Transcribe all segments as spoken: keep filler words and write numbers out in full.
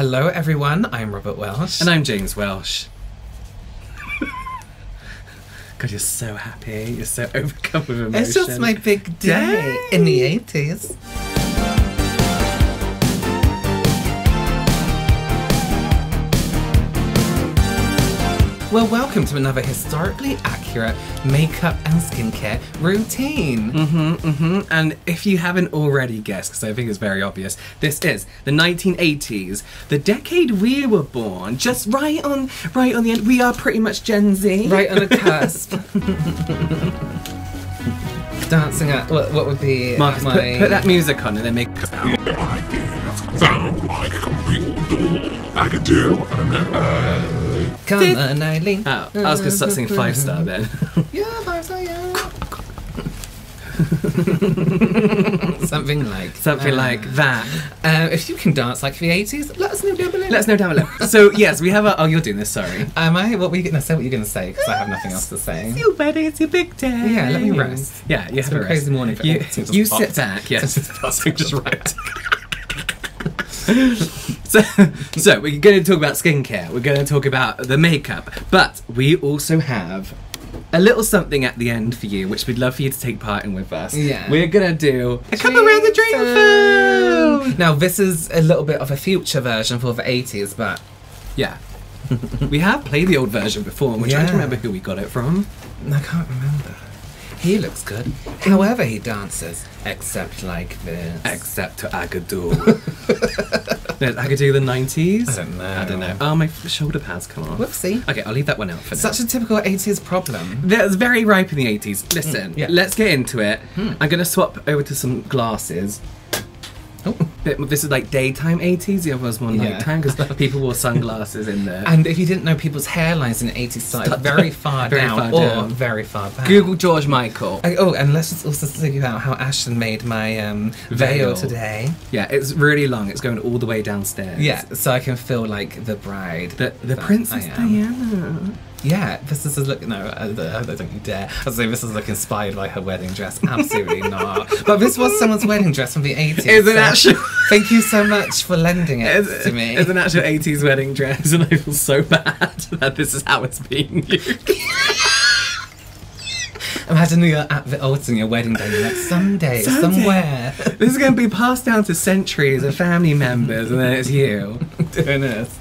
Hello everyone, I'm Robert Welsh. And I'm James Welsh. God, you're so happy, you're so overcome with emotion. It's just my big day, day. In the eighties. Well, welcome to another historically accurate makeup and skincare routine. Mm-hmm, mm-hmm. And if you haven't already guessed, because I think it's very obvious, this is the nineteen eighties, the decade we were born, just right on, right on the end. We are pretty much Gen Z. Right on a cusp. Dancing at what, what would be Marcus, my... Put, put that music on and then make... Sound like a computer. Agadoo and then... Come Did on, Eileen. Oh, I was going to start singing Five Star then. Yeah, Five Star, yeah. Something like Something uh, like that. Uh, if you can dance like the eighties, let us know down below. Let us know down below. So, yes, we have our... Oh, you're doing this, sorry. Am I? What were you going to say? What are you going to say? Because I have nothing else to say. It's your wedding, it's your big day. Yeah, let me rest. Yeah, you it's have a rest. crazy morning. For you you, you sit back, yes. Something just right. so, so we're going to talk about skincare, we're going to talk about the makeup, but we also have a little something at the end for you, which we'd love for you to take part in with us. Yeah. We're going to do a couple around the Dream Phone! Now this is a little bit of a future version for the eighties, but yeah. We have played the old version before, and we're yeah. trying to remember who we got it from. I can't remember. He looks good. However he dances, except like this. Except to Agadoo. No, Agadoo the nineties? I don't know. I don't know. Oh, my shoulder pads come off. Whoopsie. Okay, I'll leave that one out for now. Such a typical eighties problem. That's very ripe in the eighties. Listen, mm, yeah. let's get into it. Mm. I'm going to swap over to some glasses. Oh. This is like daytime eighties, the other was more nighttime because yeah. people wore sunglasses in there. And if you didn't know, people's hairlines in the eighties started very far very down far or down. very far back. Google George Michael. I, oh, and let's just also figure out how Ashton made my um, veil. veil today. Yeah, it's really long. It's going all the way downstairs. Yeah, so I can feel like the bride. The, the Princess Diana. Yeah, this is a look. No, I don't you dare. I was saying this is a look inspired by her wedding dress. Absolutely not. But this was someone's wedding dress from the eighties. It's an actual. Thank you so much for lending it it's, to me. It's an actual eighties wedding dress, and I feel so bad that this is how it's being used. Imagine you're at the altar on your wedding day, you're like, someday, someday, somewhere. This is going to be passed down to centuries of family members, and then it's you doing this.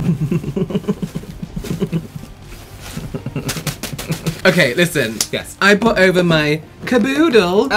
Okay, listen. Yes. I brought over my caboodle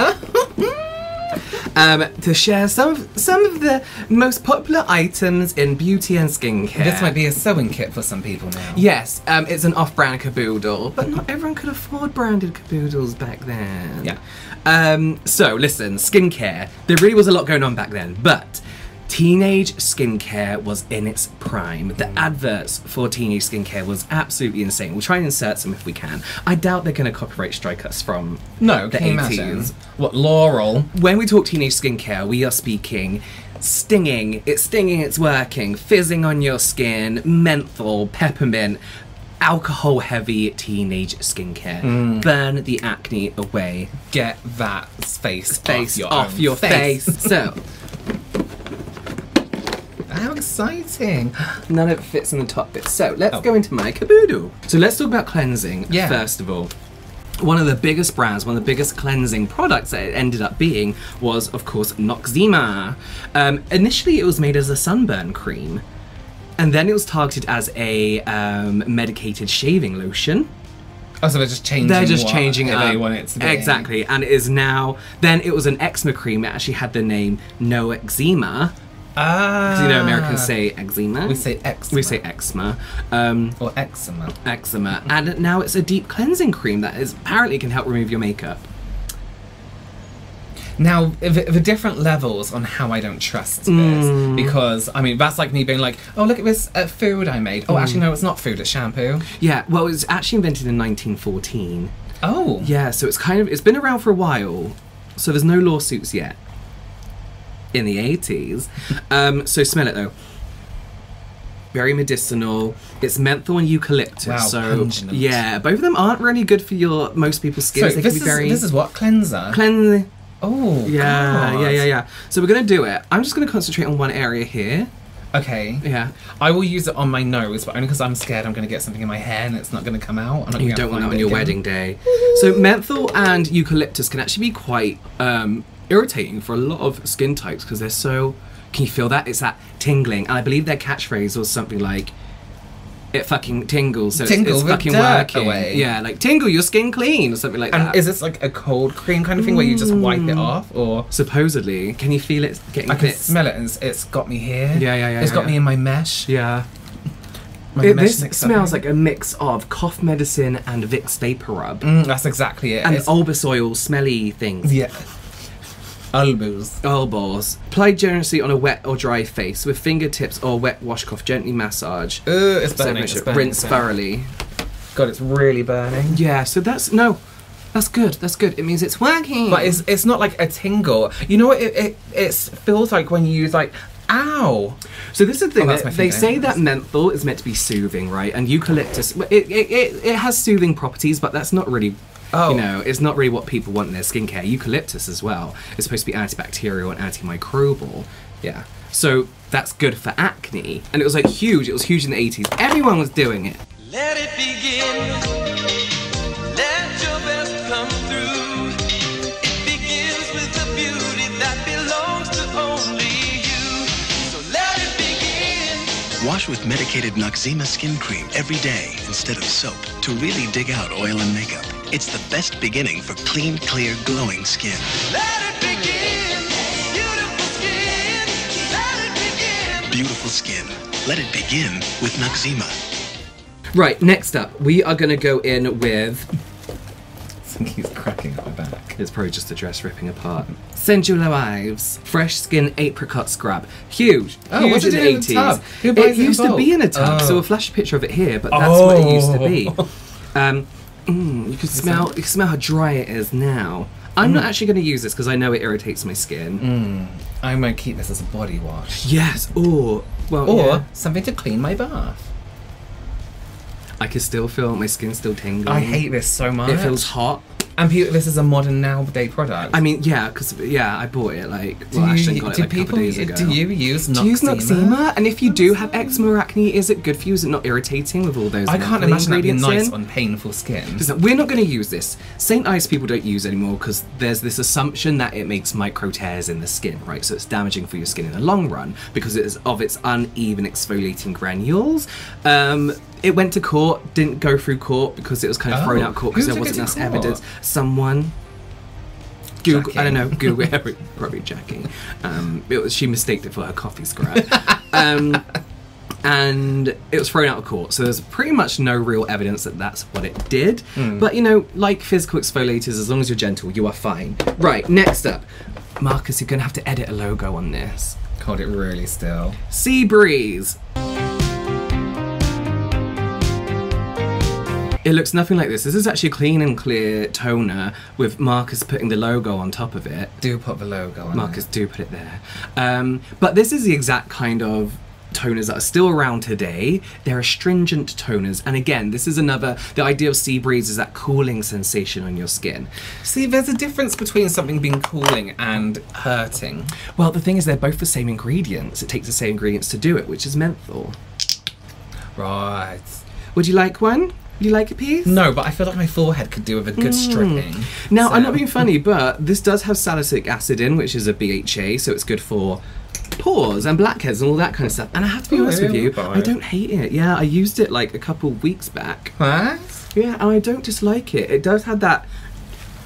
um, to share some of, some of the most popular items in beauty and skincare. This might be a sewing kit for some people now. Yes, um, it's an off-brand caboodle, but not everyone could afford branded caboodles back then. Yeah. Um, so, listen, skincare. There really was a lot going on back then, but teenage skincare was in its prime. The adverts for teenage skincare was absolutely insane. We'll try and insert some if we can. I doubt they're going to copyright strike us from no, the can eighties. Imagine. What, Laurel? When we talk teenage skincare, we are speaking stinging. It's stinging, it's working. Fizzing on your skin, menthol, peppermint, alcohol-heavy teenage skincare. Mm. Burn the acne away. Get that face, face off your, off your face. face. So. How exciting! None of it fits in the top bit. So let's oh. go into my caboodle. So let's talk about cleansing yeah. first of all. One of the biggest brands, one of the biggest cleansing products that it ended up being was, of course, Noxzema. Um, initially, it was made as a sunburn cream, and then it was targeted as a um, medicated shaving lotion. Oh, so they're just changing They're just what changing it they want it to be. Exactly, and it is now... Then it was an eczema cream. It actually had the name Noxzema. Ah, because you know Americans say eczema. We say eczema. We say eczema. Um, or eczema. Eczema. And now it's a deep cleansing cream that is apparently can help remove your makeup. Now, the, the different levels on how I don't trust this, mm. because, I mean, that's like me being like, oh, look at this uh, food I made. Oh, mm. actually, no, it's not food, it's shampoo. Yeah, well, it was actually invented in nineteen fourteen. Oh. Yeah, so it's kind of, it's been around for a while, so there's no lawsuits yet. In the eighties. Um, so smell it though. Very medicinal. It's menthol and eucalyptus. Wow, so pungent. Yeah, both of them aren't really good for your most people's skin. So they this, can be is, very... this is what? Cleanser? Cleanse. Oh, yeah, God. yeah, yeah, yeah. So we're going to do it. I'm just going to concentrate on one area here. Okay. Yeah. I will use it on my nose, but only because I'm scared I'm going to get something in my hair and it's not going to come out. I'm not you don't want that on your again. wedding day. So menthol and eucalyptus can actually be quite um, irritating for a lot of skin types because they're so... Can you feel that? It's that tingling. And I believe their catchphrase was something like, it fucking tingles, so tingle it's, it's fucking working. Away. Yeah, like, tingle your skin clean, or something like and that. And is this like a cold cream kind of thing mm. where you just wipe it off, or...? Supposedly. Can you feel it getting I bits? can smell it, and it's, it's got me here. Yeah, yeah, yeah. It's yeah, got yeah. me in my mesh. Yeah. My it, mesh this smells like a mix of cough medicine and Vicks Vapor Rub. Mm, that's exactly it. And it's... Olbus oil, smelly things. Yeah. Elbows. Elbows. Applied generously on a wet or dry face with fingertips or wet washcloth. Gently massage. Ooh, it's burning. So it's burning rinse it's burning. thoroughly. God, it's really burning. Yeah. So that's no. That's good. That's good. It means it's working. But it's it's not like a tingle. You know what? It it it's feels like when you use like. Ow! So this is the thing, oh, they say that menthol is meant to be soothing, right? And eucalyptus, it, it, it, it has soothing properties, but that's not really, oh. you know, it's not really what people want in their skincare. Eucalyptus as well is supposed to be antibacterial and antimicrobial, yeah. So that's good for acne. And it was like huge, it was huge in the eighties. Everyone was doing it. Let it begin, let your best come through. Wash with medicated Noxzema skin cream every day instead of soap to really dig out oil and makeup. It's the best beginning for clean, clear, glowing skin. Let it begin, beautiful skin. Let it begin. Beautiful skin. Let it begin with Noxzema. Right, next up, we are going to go in with... I think he's cracking at my back. It's probably just the dress ripping apart. Saint Ives Fresh Skin Apricot Scrub. Huge. Oh, huge in the eighties. It, it used to be in a tub, oh. so we'll flash a picture of it here, but that's oh. what it used to be. Um, mm, you, can smell, you can smell how dry it is now. I'm mm. not actually going to use this because I know it irritates my skin. Mm. I'm going to keep this as a body wash. Yes, or... Well, or yeah. something to clean my bath. I can still feel my skin still tingling. I hate this so much. It feels hot. And people, this is a modern now-day product. I mean, yeah, because, yeah, I bought it, like, well, actually got it, like, a couple days ago. Do you use Noxzema? Do you use Noxzema? And if you do have eczema or acne, is it good for you? Is it not irritating with all those ingredients? I can't imagine that being nice on painful skin. We're not going to use this. Saint Ives people don't use anymore because there's this assumption that it makes micro tears in the skin, right? So it's damaging for your skin in the long run because it is of its uneven exfoliating granules. Um... It went to court, didn't go through court because it was kind of oh. thrown out court because there wasn't enough evidence. Someone, Google, jacking. I don't know, Google, probably jacking. Um, it was, she mistaked it for her coffee scrap. um, and it was thrown out of court. So there's pretty much no real evidence that that's what it did. Mm. But you know, like physical exfoliators, as long as you're gentle, you are fine. Right, next up. Marcus, you're gonna have to edit a logo on this. Hold it really still. Sea Breeze. It looks nothing like this. This is actually a clean and clear toner with Marcus putting the logo on top of it. Do put the logo on Marcus, it. do put it there. Um, but this is the exact kind of toners that are still around today. They're astringent toners. And again, this is another... The idea of Sea Breeze is that cooling sensation on your skin. See, there's a difference between something being cooling and hurting. Well, the thing is, they're both the same ingredients. It takes the same ingredients to do it, which is menthol. Right. Would you like one? You like a piece? No, but I feel like my forehead could do with a good mm. stripping. Now, so. I'm not being funny, but this does have salicylic acid in, which is a B H A, so it's good for pores and blackheads and all that kind of stuff. And I have to be oh, honest with you, I don't hate it. Yeah, I used it like a couple weeks back. What? Yeah, and I don't dislike it. It does have that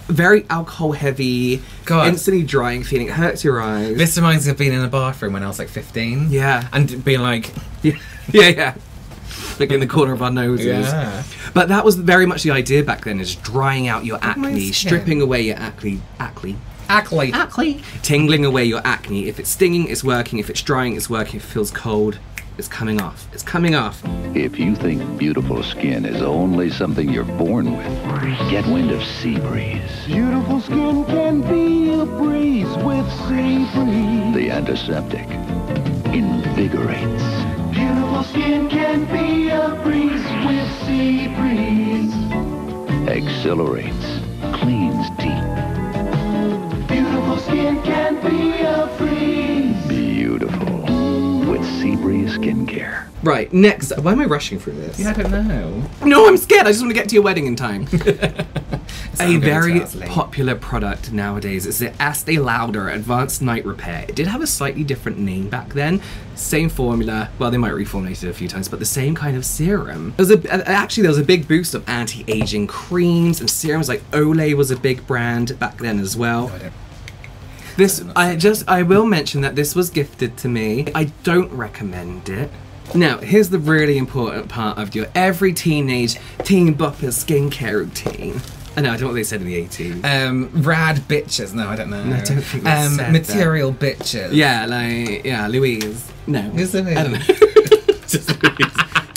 very alcohol-heavy, instantly drying feeling. It hurts your eyes. This reminds me of being in a bathroom when I was like fifteen. Yeah. And being like... Yeah, yeah, yeah. Like in the corner of our noses. Yeah. But that was very much the idea back then, is drying out your acne, stripping away your acne. Acne. Acne. Acne. Tingling away your acne. If it's stinging, it's working. If it's drying, it's working. If it feels cold, it's coming off. It's coming off. If you think beautiful skin is only something you're born with, get wind of Sea Breeze. Beautiful skin can be a breeze with Sea Breeze. The antiseptic invigorates. Beautiful skin can be a breeze with Sea Breeze. Exhilarates, cleans deep. Beautiful skin can be a breeze. Beautiful with Sea Breeze. Breeze skincare. Right, next. Why am I rushing through this? Yeah, I don't know. No, I'm scared. I just want to get to your wedding in time. A very popular product nowadays is the Estee Lauder Advanced Night Repair. It did have a slightly different name back then. Same formula. Well, they might reformulate it a few times, but the same kind of serum. There was a, actually, there was a big boost of anti-aging creams and serums. Like Olay was a big brand back then as well. No, I don't. This, I just, I will mention that this was gifted to me. I don't recommend it. Now, here's the really important part of your every teenage teen bopper skincare routine. I know, I don't know what they said in the eighties. Um, rad bitches. No, I don't know. No, I don't think they um, said material that. Bitches. Yeah, like, yeah, Louise. No. Isn't it? I don't know. Just Louise.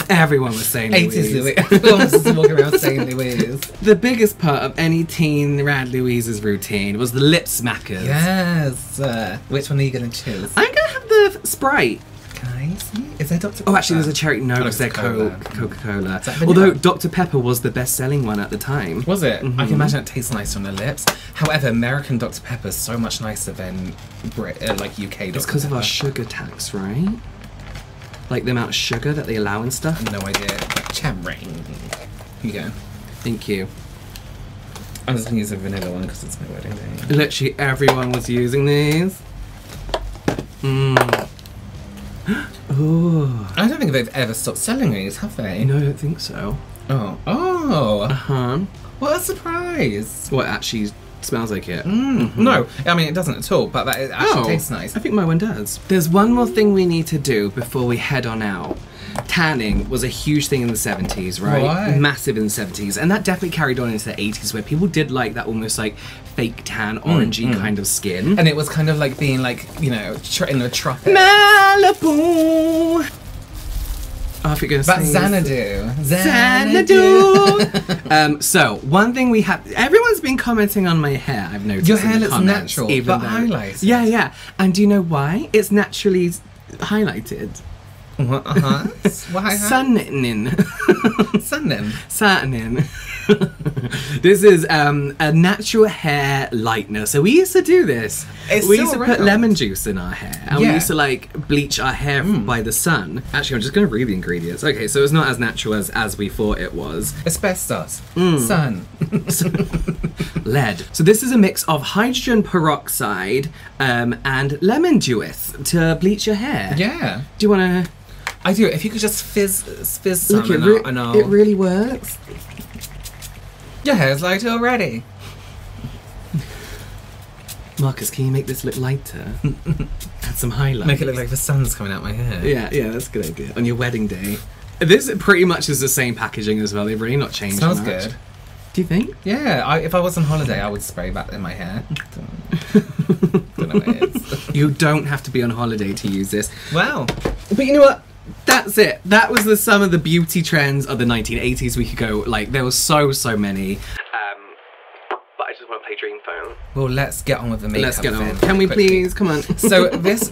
Everyone was saying Louise. eighties Louise. Everyone was just walking around saying Louise. The biggest part of any teen Rad Louise's routine was the Lip Smackers. Yes. Uh, which one are you going to choose? I'm going to have the Sprite. Can I see? Is there Dr Pepper? Oh, actually, there's a cherry. No, there's their Coca-Cola. Coca-Cola. Although Dr Pepper was the best-selling one at the time. Was it? Mm-hmm. I can imagine it tastes nice on the lips. However, American Dr Pepper's so much nicer than Brit, uh, like U K Dr It's because of our sugar tax, right? Like the amount of sugar that they allow and stuff. No idea. Chambray. Here you go. Thank you. I'm just gonna use a vanilla one because it's my wedding day. Literally everyone was using these. Mmm. Ooh. I don't think they've ever stopped selling these, have they? No, I don't think so. Oh. Oh! Uh-huh. What a surprise! What actually smells like it. Mm. Mm-hmm. No, I mean, it doesn't at all, but that actually oh, tastes nice. I think my one does. There's one more thing we need to do before we head on out. Tanning was a huge thing in the seventies, right? What? Massive in the seventies, and that definitely carried on into the eighties, where people did like that almost like fake tan, orangey mm, mm. kind of skin. And it was kind of like being like, you know, in the tropics. Malibu! Oh, I think you're gonna sneeze. But Xanadu. Xanadu. Xanadu. um, so, one thing we have... Everyone's been commenting on my hair, I've noticed. Your hair looks comments, natural, even but though, highlighted. Yeah, yeah. And do you know why? It's naturally highlighted. What? Uh-huh. Why? Sun-In. Sun-In? Sun-In. This is um, a natural hair lightener. So we used to do this. It's we used to around. put lemon juice in our hair. And yeah. we used to like bleach our hair mm. by the sun. Actually, I'm just going to read the ingredients. Okay, so it's not as natural as, as we thought it was. Asbestos. Mm. Sun. Lead. So this is a mix of hydrogen peroxide um, and lemon juice to bleach your hair. Yeah. Do you want to... I do. If you could just fizz, fizz some. Look, it, re and I'll... it really works. Your hair's light already. Marcus, can you make this look lighter? Add some highlights. Make it look like the sun's coming out my hair. Yeah, yeah, that's a good idea. On your wedding day. This pretty much is the same packaging as well. They've really not changed much. Smells good. Do you think? Yeah, I, if I was on holiday, I would spray that in my hair. Don't know, don't know what it is. You don't have to be on holiday to use this. Wow. But you know what? That's it. That was the sum of the beauty trends of the nineteen eighties. We could go, like, there were so, so many. Um, but I just want to play Dream Phone. Well, let's get on with the makeup. Let's get on. Can we quickly. please? Come on. So this,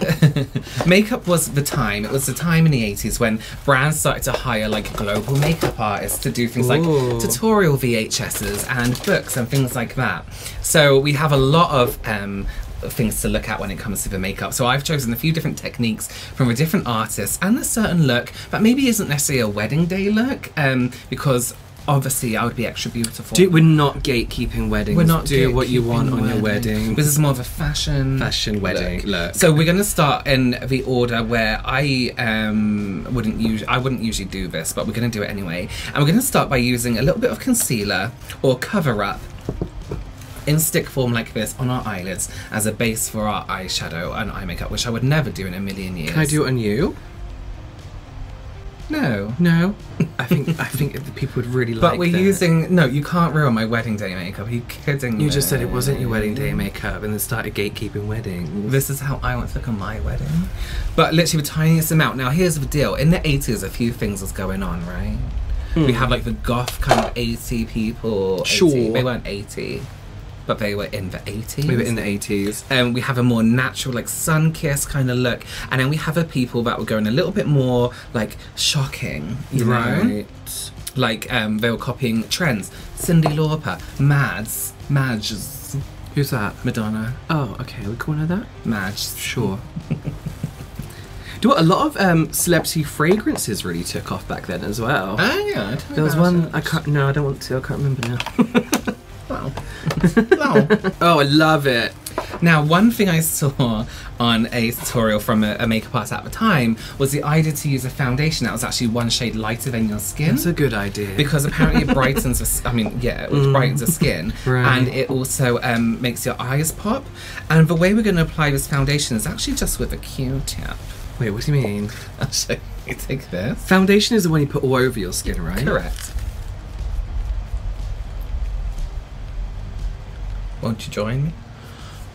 makeup was the time. It was the time in the eighties when brands started to hire, like, global makeup artists to do things Ooh. like tutorial V H Ss and books and things like that. So we have a lot of... Um, things to look at when it comes to the makeup. So I've chosen a few different techniques from a different artist and a certain look that maybe isn't necessarily a wedding day look um, because obviously I would be extra beautiful. Do, we're not gatekeeping weddings. We're not Do what you want on wedding. your wedding. This is more of a fashion... Fashion wedding look. look. So we're going to start in the order where I um, wouldn't use, I wouldn't usually do this, but we're going to do it anyway. And we're going to start by using a little bit of concealer or cover-up in stick form like this on our eyelids as a base for our eyeshadow and eye makeup, which I would never do in a million years. Can I do it on you? No. No? I think I think the people would really like that. But we're that. using... No, you can't ruin my wedding day makeup. Are you kidding me? You just said it wasn't your wedding day makeup and then started gatekeeping weddings. This is how I want to look on my wedding. But literally the tiniest amount. Now, here's the deal. In the eighties, a few things was going on, right? Mm. We have, like, the goth kind of eighty people. Sure. eighty. They weren't eighty. But they were in the eighties. We were in the eighties. Um, we have a more natural, like, sun-kissed kind of look. And then we have a people that were going a little bit more, like, shocking, you right. know? Like, um, they were copying trends. Cindy Lauper, Mads, Madges. Who's that? Madonna. Oh, okay, we call her that? Madge. Sure. Do what a lot of um, celebrity fragrances really took off back then as well. Oh yeah, I don't there was one it. I can't. No, I don't want to. I can't remember now. Wow. Wow. Oh, I love it. Now, one thing I saw on a tutorial from a, a makeup artist at the time was the idea to use a foundation that was actually one shade lighter than your skin. That's a good idea. Because apparently it brightens, the, I mean, yeah, it mm. brightens the skin. Right. And it also um, makes your eyes pop. And the way we're going to apply this foundation is actually just with a Q-tip. Wait, what do you mean? I'll show you. Take this. Foundation is the one you put all over your skin, right? Correct. Won't you join me?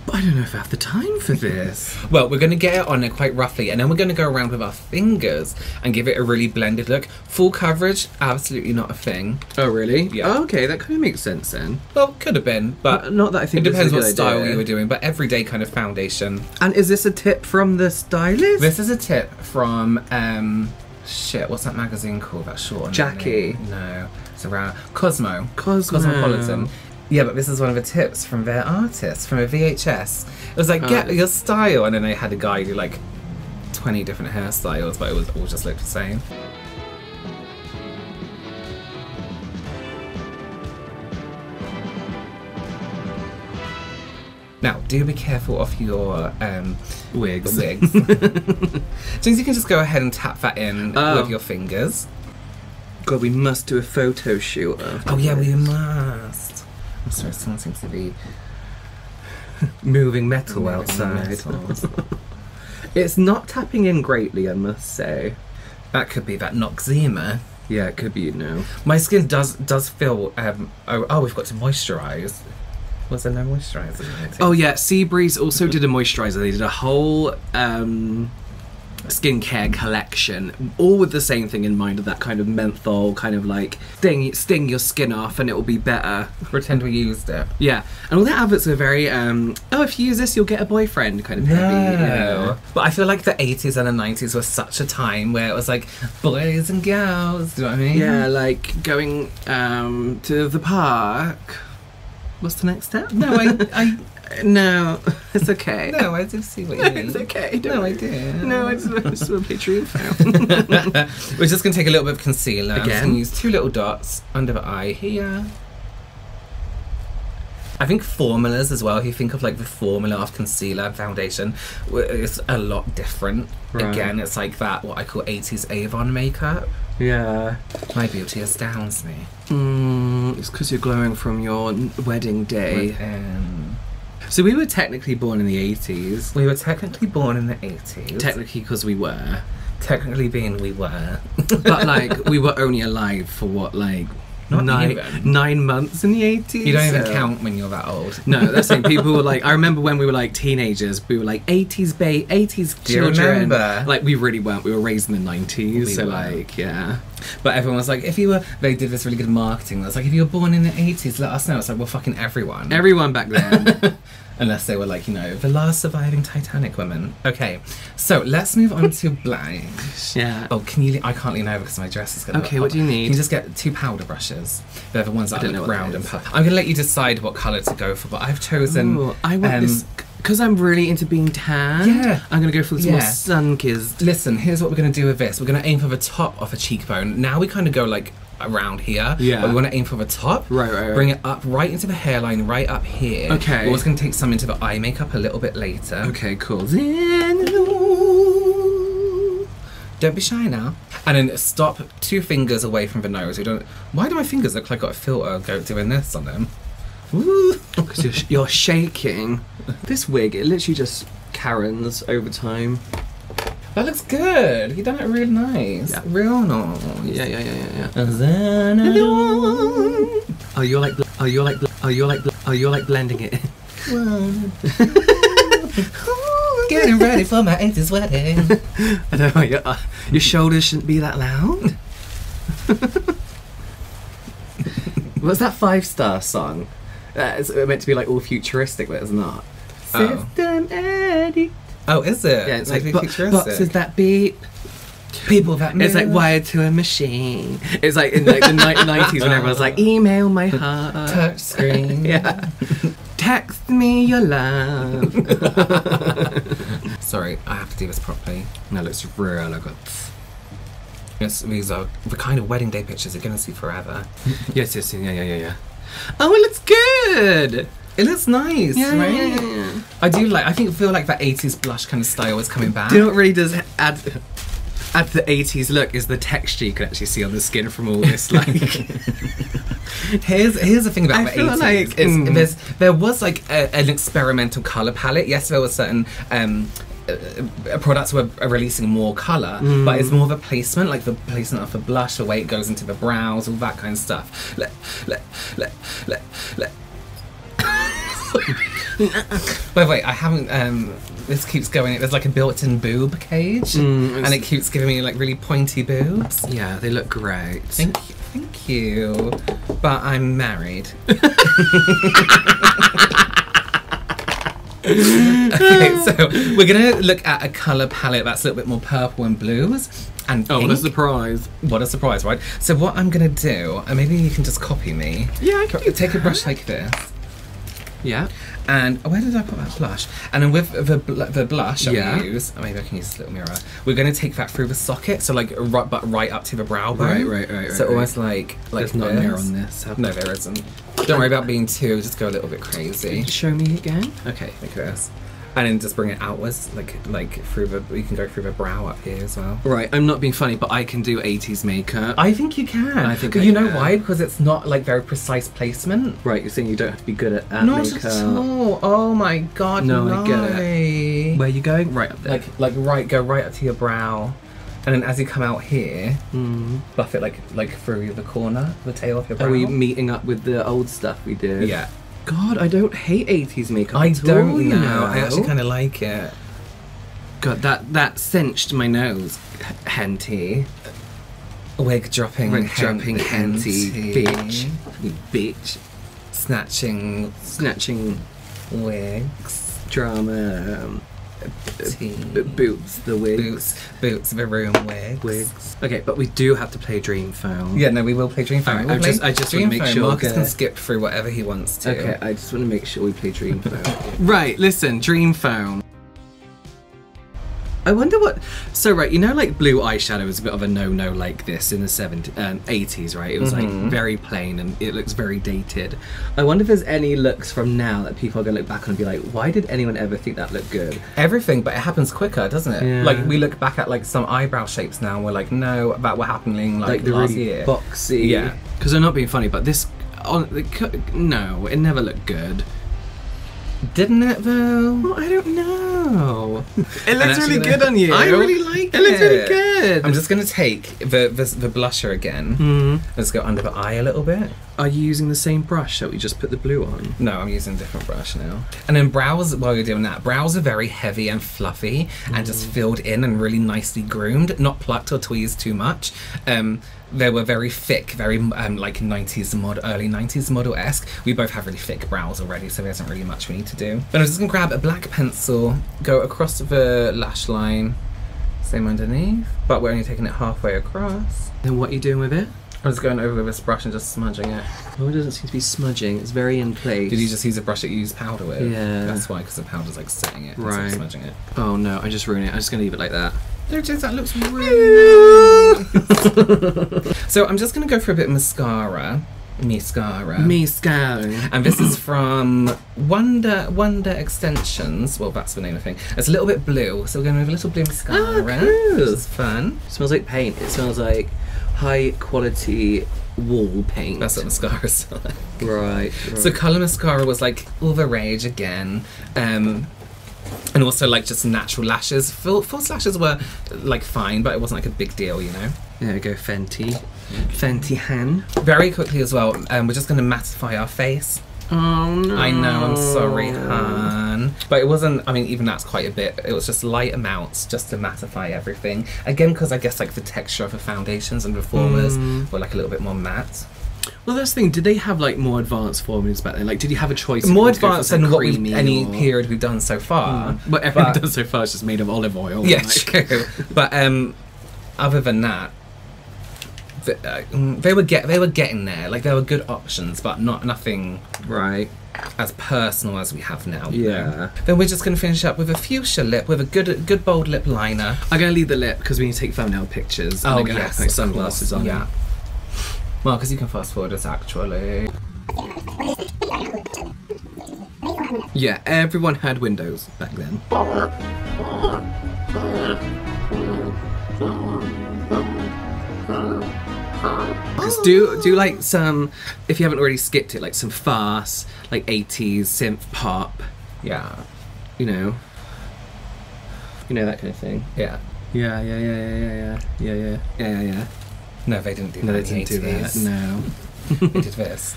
But I don't know if I have the time for this. Well, we're going to get it on there quite roughly, and then we're going to go around with our fingers and give it a really blended look. Full coverage, absolutely not a thing. Oh, really? Yeah. Oh, okay, that kind of makes sense then. Well, could have been, but not, not that I think it depends what style idea. you were doing, but everyday kind of foundation. And is this a tip from the stylist? This is a tip from, um, shit, what's that magazine called? That short one? Jackie. No, it's around Cosmo. Cosmo. Cosmopolitan. Yeah, but this is one of the tips from their artist, from a V H S. It was like, oh, get your style. And then they had a guy do like twenty different hairstyles, but it was all just looked the same. Now, do be careful of your um, wigs. wigs. So you can just go ahead and tap that in oh. with your fingers. God, we must do a photo shoot. Oh yeah, we must. I'm sorry, someone seems to be moving metal moving outside. Metal. It's not tapping in greatly, I must say. That could be that Noxzema. Yeah, it could be, you know. My skin does does feel... Um, oh, oh, we've got to moisturise. Was there no moisturiser? Oh, yeah. Sea Breeze also did a moisturiser. They did a whole... Um, skincare collection, all with the same thing in mind of that kind of menthol kind of like sting, sting your skin off and it will be better. Pretend we used it. Yeah, and all the adverts were very um oh, if you use this you'll get a boyfriend kind of no. heavy, you know. But I feel like the eighties and the nineties was such a time where it was like boys and girls, do you know what I mean? Yeah, like going um to the park. What's the next step? No, I, I No, it's okay. No, I did see what you no, mean. It's okay. Don't no, I did. No, I just want to picture you. We're just going to take a little bit of concealer. Again. And use two little dots under the eye here. I think formulas as well, if you think of like the formula of concealer and foundation, it's a lot different. Right. Again, it's like that, what I call eighties Avon makeup. Yeah. My beauty astounds me. Mm, it's because you're glowing from your wedding day. Within. So we were technically born in the eighties. We were technically born in the eighties. Technically because we were. Technically being we were. But like, we were only alive for what, like, Not nine, nine months in the eighties? You don't even so. count when you're that old. No, that's the thing. People were like, I remember when we were like teenagers, we were like eighties babe, eighties Do children. Do you remember? Like, we really weren't. We were raised in the nineties, we so were. like, yeah. But everyone was like, if you were, they did this really good marketing. It was like, if you were born in the eighties, let us know. It's like, well, fucking everyone. Everyone back then. Unless they were like, you know, the last surviving Titanic women. Okay, so let's move on to blush. Yeah. Oh, can you? I can't lean over because my dress is going to. Okay, what do you need? Can you just get two powder brushes? They're the ones that I don't look know round and puff. I'm going to let you decide what colour to go for, but I've chosen. Ooh, I want um, this. Because I'm really into being tan, yeah. I'm going to go for this yeah. more sun-kissed. Listen, here's what we're going to do with this. We're going to aim for the top of a cheekbone. Now we kind of go like around here, yeah. but we want to aim for the top. Right, right, right. Bring it up right into the hairline, right up here. Okay. We're also going to take some into the eye makeup a little bit later. Okay, cool. Don't be shy now. And then stop two fingers away from the nose. We don't. Why do my fingers look like I've got a filter go doing this on them? Because you're, sh you're shaking. This wig, it literally just Karens over time. That looks good. You've done it real nice. Yeah. Real nice. Yeah, yeah, yeah, yeah, yeah. And then hello. Oh, you're like, oh, you're like, oh, you're like, oh, you're like blending it in. Getting ready for my eighties wedding. I don't know, your, uh, your shoulders shouldn't be that loud. What's that Five Star song? Uh, it's meant to be like all futuristic, but it's not. Oh. System addict. Oh, is it? Yeah, it's like, like futuristic. Boxes that beep. People that move. It's like wired to a machine. It's like in like the nineties when everyone's like, email my heart. Touch screen. Yeah. Text me your love. Sorry, I have to do this properly. Now it looks real good. Yes, these are the kind of wedding day pictures you're gonna see forever. yes, yes, yeah, yeah, yeah, yeah. Oh, it looks good. It looks nice, yeah, right? Yeah, yeah, yeah. I do like. I think feel like that eighties blush kind of style is coming back. Do you know what really does add add the eighties look is the texture you can actually see on the skin from all this. Like, here's here's the thing about I the feel eighties. Like, mm. there's, there was like a, an experimental color palette. Yes, there were certain. Um, Uh, products were releasing more colour, mm. but it's more of a placement, like the placement of the blush, the way it goes into the brows, all that kind of stuff. Le, le, le, le, le. By the way, I haven't. Um, this keeps going. There's like a built-in boob cage, mm, and it keeps giving me like really pointy boobs. Yeah, they look great. Thank you, thank you. But I'm married. Okay, so we're gonna look at a colour palette that's a little bit more purple and blues and pink. Oh, what a surprise. What a surprise, right? So what I'm gonna do, and maybe you can just copy me. Yeah, I can do Take that. a brush like this. Yeah. And where did I put that blush? And then with the, bl the blush I'm yeah. gonna use, maybe I can use this little mirror. We're gonna take that through the socket, so like right, but right up to the brow bone. Right, right, right, right. So right. almost like, like There's this. not a mirror on this. No, there isn't. Don't worry about being too, just go a little bit crazy. Show me again. Okay, like this. And then just bring it outwards, like like through the, you can go through the brow up here as well. Right, I'm not being funny, but I can do eighties makeup. I think you can. I think You I know can. why? Because it's not like very precise placement. Right, you're saying you don't have to be good at, at not makeup. Not at all. Oh my God, no. No, I get it. Where are you going? Right up there. Like, like right, go right up to your brow. And then as you come out here, mm. buff it like like through the corner, the tail of your brow. Are we meeting up with the old stuff we did? Yeah. God, I don't hate eighties makeup. I at don't all, you know. know. I actually kind of like it. God, that that cinched my nose, Henty. Wig dropping, wig hen dropping, Henty, bitch, bitch, snatching, snatching wigs, drama. Boots, the wigs. Boots, boots, the room wigs. Wigs. Okay, but we do have to play Dream Phone. Yeah, no, we will play Dream Phone. Right, we'll I just, I just want to make sure Marcus get... can skip through whatever he wants to. Okay, I just want to make sure we play Dream Phone. Right, listen, Dream Phone. I wonder what. So right, you know, like blue eyeshadow was a bit of a no-no like this in the seventies, um, eighties, right? It was mm-hmm. like very plain and it looks very dated. I wonder if there's any looks from now that people are gonna look back on and be like, why did anyone ever think that looked good? Everything, but it happens quicker, doesn't it? Yeah. Like we look back at like some eyebrow shapes now, and we're like, no, that were happening like, like the last really year. Boxy. Yeah. Because I'm not being funny, but this, on the, no, it never looked good. Didn't it though? Well, I don't know. It looks really gonna... good on you. I really like it. It looks really good. I'm just going to take the, the, the blusher again. Mm. Let's go under the eye a little bit. Are you using the same brush that we just put the blue on? No, I'm using a different brush now. And then brows, while you're doing that, brows are very heavy and fluffy mm. and just filled in and really nicely groomed, not plucked or tweezed too much. Um, They were very thick, very um, like nineties mod, early nineties model-esque. We both have really thick brows already, so there isn't really much we need to do. But I'm just gonna grab a black pencil, go across the lash line, same underneath, but we're only taking it halfway across. Then what are you doing with it? I'm just going over with this brush and just smudging it. Oh, it doesn't seem to be smudging. It's very in place. Did you just use a brush that you use powder with? Yeah. That's why, because the powder's like setting it. Right. It's smudging it. Oh no, I just ruined it. I'm just gonna leave it like that. No, James, that looks really nice. So I'm just going to go for a bit of mascara. Mascara. Mascara. And this is from Wonder Wonder Extensions. Well, that's the name of the thing. It's a little bit blue, so we're going to have a little blue mascara. Oh, cool. Which is fun. It smells like paint. It smells like high quality wall paint. That's what mascara smells like. Right, right. So colour mascara was like all the rage again. Um... And also like just natural lashes. False lashes were like fine, but it wasn't like a big deal, you know? There we go, Fenty. Fenty Han. Very quickly as well, um, we're just going to mattify our face. Oh no. I know, I'm sorry, Han. But it wasn't, I mean, even that's quite a bit. It was just light amounts just to mattify everything. Again, because I guess like the texture of the foundations and the formulas mm. were like a little bit more matte. Well, that's the thing. Did they have like more advanced formulas back then? Like, did you have a choice? More advanced than what we, any or... period we've done so far. Mm. What everyone done so far is just made of olive oil. Yeah, like. True. But um, other than that, they, uh, they were get they were getting there. Like, there were good options, but not nothing. Right. as personal as we have now. Yeah. Then we're just going to finish up with a fuchsia lip with a good good bold lip liner. I'm going to leave the lip because we need to take thumbnail pictures. And oh, gonna yes. Have my sunglasses course. On. Yeah. Marcus, you can fast forward us actually. Yeah, everyone had windows back then. Just do do like some, if you haven't already skipped it, like some fast, like eighties synth pop. Yeah. You know. You know, that kind of thing. Yeah. Yeah, yeah, yeah, yeah, yeah, yeah, yeah, yeah, yeah, yeah. No, they didn't do that. No, they didn't do that. No. They did this.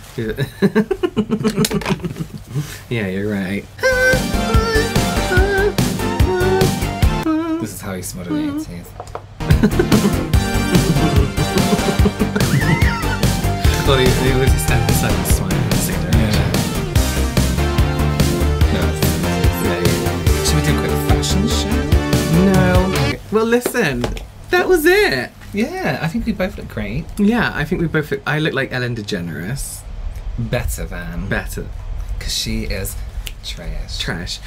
Yeah, you're right. This is how he smelled in the eighties. Well, they, they always stand beside and smile in the same direction. No, that's... Should we do a quick fashion show? No. Well, listen, that was it. Yeah, I think we both look great. Yeah, I think we both look... I look like Ellen DeGeneres. Better than. Better. Because she is trash. Trash.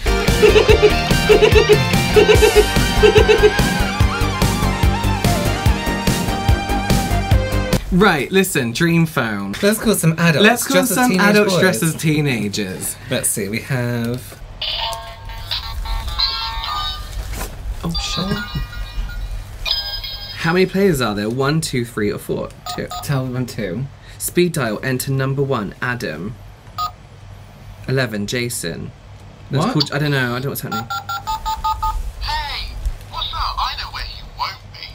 Right, listen, Dream Phone. Let's call some adults. Let's call dress some as adults boys. Dressed as teenagers. Let's see, we have. Oh shit! How many players are there? One, two, three, or four? Two. Tell them two. Speed dial. Enter number one, Adam. Eleven, Jason. That's what? Called, I don't know. I don't know what's happening. Hey, what's up? I know where you won't be.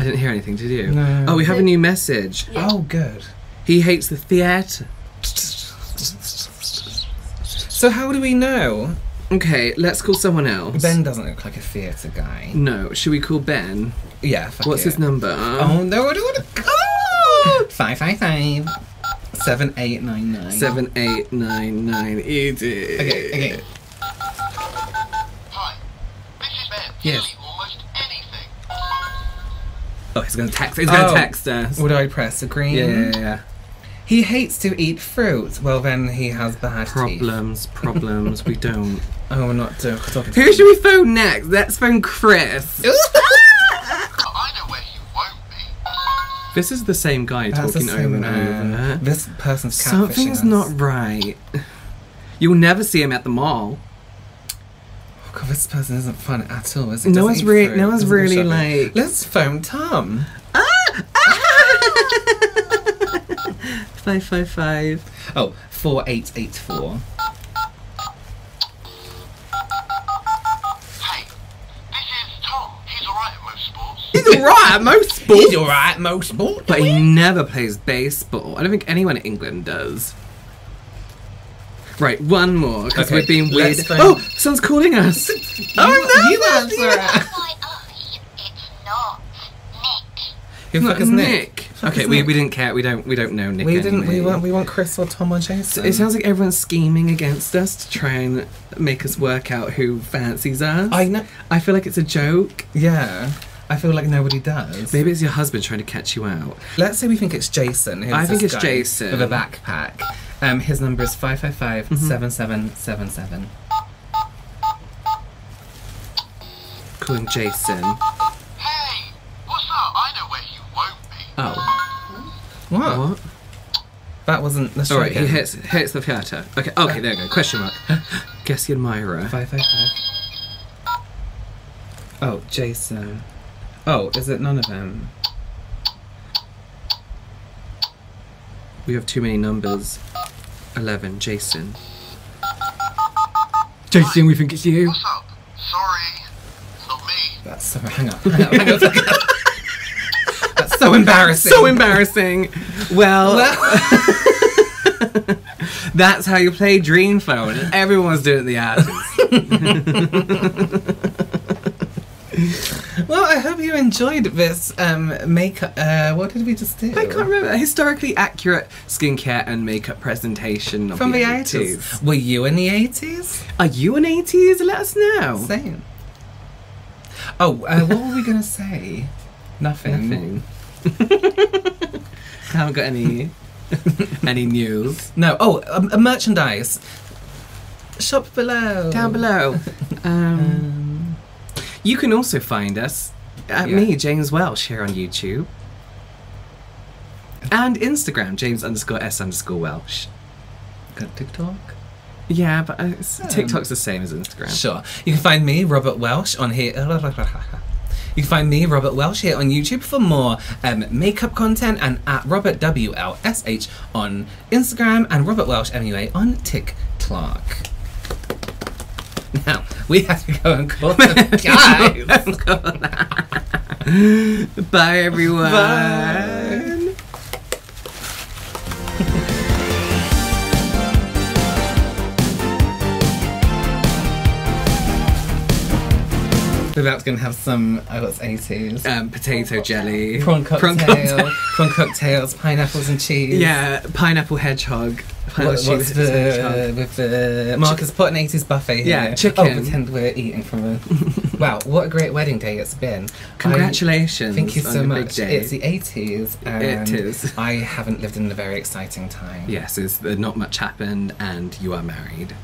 I didn't hear anything, did you? No. Oh, we have a new message. Yeah. Oh, good. He hates the theatre. So how do we know? Okay, let's call someone else. Ben doesn't look like a theatre guy. No, should we call Ben? Yeah, fuck What's it. his number? Oh, no, I don't want to call! five five five. seven eight nine nine. seven eight nine nine, eat it. Okay, okay. Hi, this is Ben. Yes. Oh, he's gonna text. He's oh. gonna text us. What do I press? Agree. Yeah, yeah, yeah. He hates to eat fruit. Well, then he has bad problems. Teeth. Problems. We don't. Oh, we're not uh, talking. Who should we phone next? Let's phone Chris. I know where you won't be. This is the same guy That's talking over and over. This person's catfishing us. Something's not right. You'll never see him at the mall. God, this person isn't fun at all, is it? No one's really, no one's really like... Let's phone Tom. Ah! Ah! five, five, five. Oh, four, eight, eight, four. Hey, this is Tom. He's alright at most sports. He's alright at most sports? He's alright at most sports. But he never plays baseball. I don't think anyone in England does. Right, one more, because okay, we're being weird. Oh, someone's calling us. you, oh, no, you answer it. It's not Nick. Who the fuck is Nick? Fuck okay, is we, Nick? we didn't care. We don't we don't know Nick. We didn't. Anyway. We want we want Chris or Tom or Jason. It sounds like everyone's scheming against us to try and make us work out who fancies us. I know. I feel like it's a joke. Yeah. I feel like nobody does. Maybe it's your husband trying to catch you out. Let's say we think it's Jason. Who's I think it's Jason with a backpack. Um, his number is five five five seven seven seven seven. Call him Jason. Hey, what's up? I know where you won't be. Oh, what? what? That wasn't. Let's All right, again. He hits hits the theatre. Okay, okay, there we go. Question mark. Guess you're Myra. Five five five. Oh, Jason. Oh, is it none of them? We have too many numbers. eleven, Jason. Jason, we think it's you. What's up? Sorry, it's not me. That's so... Hang up. Hang up. Hang up. Hang up. That's so embarrassing. So embarrassing. Well... well that's how you play Dream Phone. Everyone's doing the asses. Well, I hope you enjoyed this um, makeup. Uh, what did we just do? I can't remember. A historically accurate skincare and makeup presentation of from the eighties. eighties. Were you in the eighties? Are you in the eighties? Let us know. Same. Oh, uh, what were we gonna say? Nothing. Nothing. I haven't got any any news. No. Oh, a, a merchandise. Shop below. Down below. um, um, you can also find us at yeah. me, James Welsh, here on YouTube. And Instagram, James underscore S underscore Welsh. Got TikTok? Yeah, but uh, TikTok's the same as Instagram. Sure. You can find me, Robert Welsh, on here. You can find me, Robert Welsh, here on YouTube for more um, makeup content, and at Robert W L S H on Instagram and Robert Welsh M U A on TikTok. Now, we have to go and call them guys. Bye, everyone. Bye. So that's gonna have some. I got eighties. Um, potato prawn jelly, prawn cocktail, prawn, cocktail. prawn cocktails, pineapples and cheese. Yeah, pineapple hedgehog. Pineapple what, what's the hedgehog. With the Marcus put an eighties buffet here. Yeah, chicken. Oh, pretend we're eating from a. Wow, what a great wedding day it's been! Congratulations! I, thank you so much. Big day. It's the eighties. It is. I haven't lived in a very exciting time. Yes, it's, not much happened, and you are married.